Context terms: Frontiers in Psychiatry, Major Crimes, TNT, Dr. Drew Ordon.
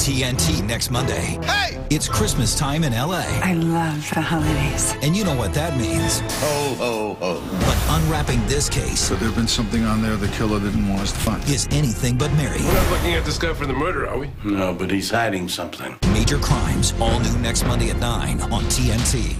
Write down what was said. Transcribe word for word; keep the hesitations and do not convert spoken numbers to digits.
T N T next Monday. Hey! It's Christmas time in L A. I love the holidays. And you know what that means. Oh, oh, oh. But unwrapping this case... Could there have been something on there the killer didn't want us to find? ...is anything but merry. We're not looking at this guy for the murder, are we? No, but he's hiding something. Major Crimes, all new next Monday at nine on T N T.